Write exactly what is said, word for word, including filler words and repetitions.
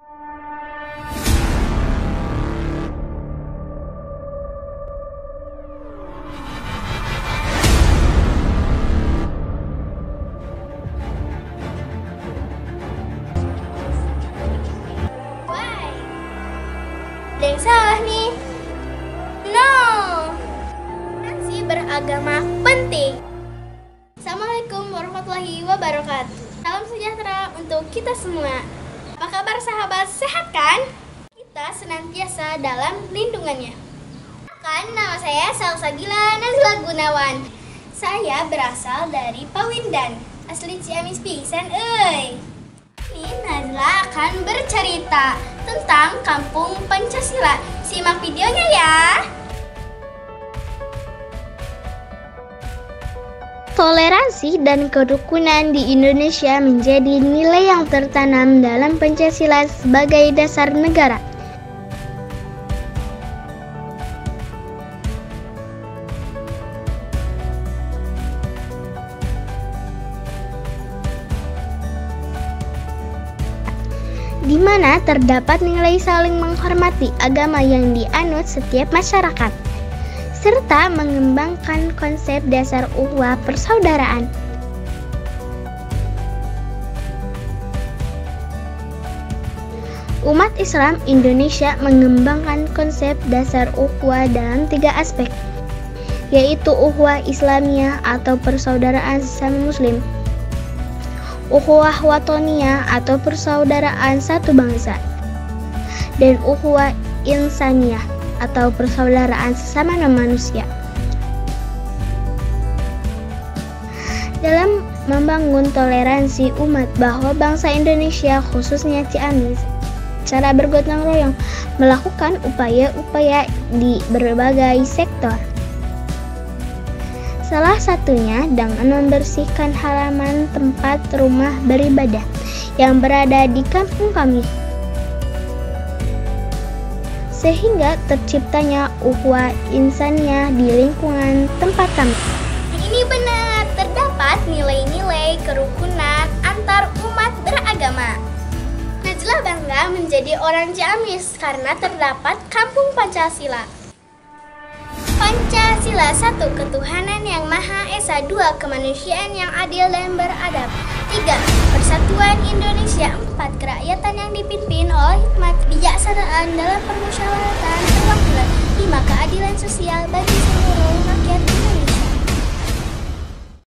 Ada yang salah nih. No, nasi beragama penting. Assalamualaikum warahmatullahi wabarakatuh. Salam sejahtera untuk kita semua. Apa kabar sahabat, sehat kan? Kita senantiasa dalam lindungannya. Kan, nama saya Salsagila Nazla Gunawan. Saya berasal dari Pawindan, asli Ciamis pisan euy. Ini Nazla akan bercerita tentang Kampung Pancasila. Simak videonya ya. Toleransi dan kerukunan di Indonesia menjadi nilai yang tertanam dalam Pancasila sebagai dasar negara. Di mana terdapat nilai saling menghormati agama yang dianut setiap masyarakat, serta mengembangkan konsep dasar ukhuwah persaudaraan. Umat Islam Indonesia mengembangkan konsep dasar ukhuwah dalam tiga aspek, yaitu ukhuwah Islamiyah atau persaudaraan sesama muslim, ukhuwah watoniyah atau persaudaraan satu bangsa, dan ukhuwah insaniyah atau persaudaraan sesama manusia. Dalam membangun toleransi umat bahwa bangsa Indonesia khususnya Ciamis cara bergotong royong melakukan upaya-upaya di berbagai sektor. Salah satunya dengan membersihkan halaman tempat rumah beribadah yang berada di kampung kami, sehingga terciptanya ukhuwah insaniyah di lingkungan tempat kami. Ini benar, terdapat nilai-nilai kerukunan antar umat beragama. Najla bangga menjadi orang Ciamis karena terdapat Kampung Pancasila. Pancasila satu Ketuhanan yang Maha Esa, dua Kemanusiaan yang adil dan beradab, tiga Persatuan Indonesia, empat Kerakyatan yang dipimpin oleh hikmat, kebijaksanaan dalam permusyawaratan perwakilan, lima Keadilan sosial bagi seluruh rakyat Indonesia.